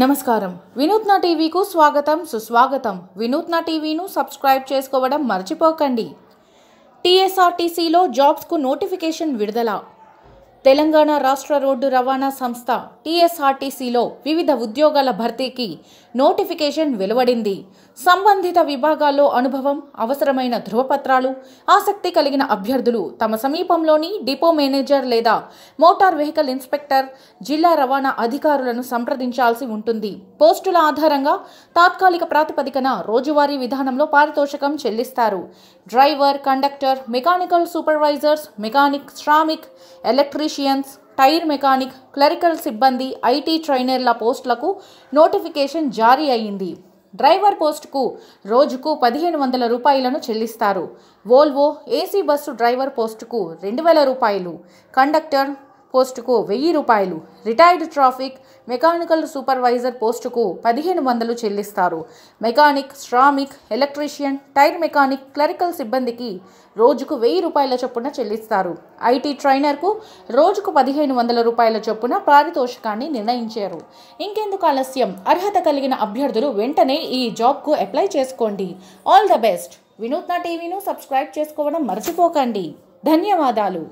నమస్కారం వినూత్న టీవీకు స్వాగతం సుస్వాగతం వినూత్న టీవీను సబ్స్క్రైబ్ చేసుకోవడం మర్చిపోకండి టీఎస్ఆర్టీసీలో జాబ్స్కు నోటిఫికేషన్ విడుదల తెలంగాణ రాష్ట్ర రోడ్డు రవాణా సంస్థ టీఎస్ఆర్టీసీలో వివిధ ఉద్యోగాల భర్తీకి నోటిఫికేషన్ వెలువడింది సంబంధిత విభాగాల్లో అనుభవం అవసరమైన ధృవపత్రాలు ఆసక్తి కలిగిన అభ్యర్థులు తమ సమీపంలోని డిపో మేనేజర్ లేదా మోటార్ వెహికల్ ఇన్స్పెక్టర్ జిల్లా రవాణా అధికారులను సంప్రదించాల్సి ఉంటుంది పోస్టుల ఆధారంగా తాత్కాలిక ప్రాతిపదికన రోజువారీ విధానంలో పారితోషికం చెల్లిస్తారు driver conductor mechanical supervisors mechanic Shramik electrician tyre mechanic clerical సిబ్బంది ఐటీ ట్రైనర్ల పోస్టులకు నోటిఫికేషన్ జారీ అయింది డ్రైవర్ పోస్టుకు రోజుకు 1500 రూపాయలను చెల్లిస్తారు వోల్వో ఏసీ బస్సు డ్రైవర్ పోస్టుకు 2000 రూపాయలు కండక్టర్ పోస్టుకు 1000 రూపాయలు రిటైర్డ్ ట్రాఫిక్ మెకానికల్ సూపర్వైజర్ పోస్టుకు 1500 చెల్లిస్తారు mechanic Shramik electrician tyre mechanic clerical సిబ్బందికి రోజుకు 1000 రూపాయల చొప్పున చెల్లిస్తారు ఐటీ ట్రైనర్కు రోజుకు 1500 రూపాయల చొప్పున పారితోషికాన్ని నిర్ణయించారు ఇంకెందుకు ఆలస్యం అర్హత కలిగిన అభ్యర్థులు వెంటనే ఈ జాబ్కు అప్లై చేసుకోండి ఆల్ ద బెస్ట్ వినూత్న టీవీను సబ్స్క్రైబ్ చేసుకోవడం మర్చిపోకండి ధన్యవాదాలు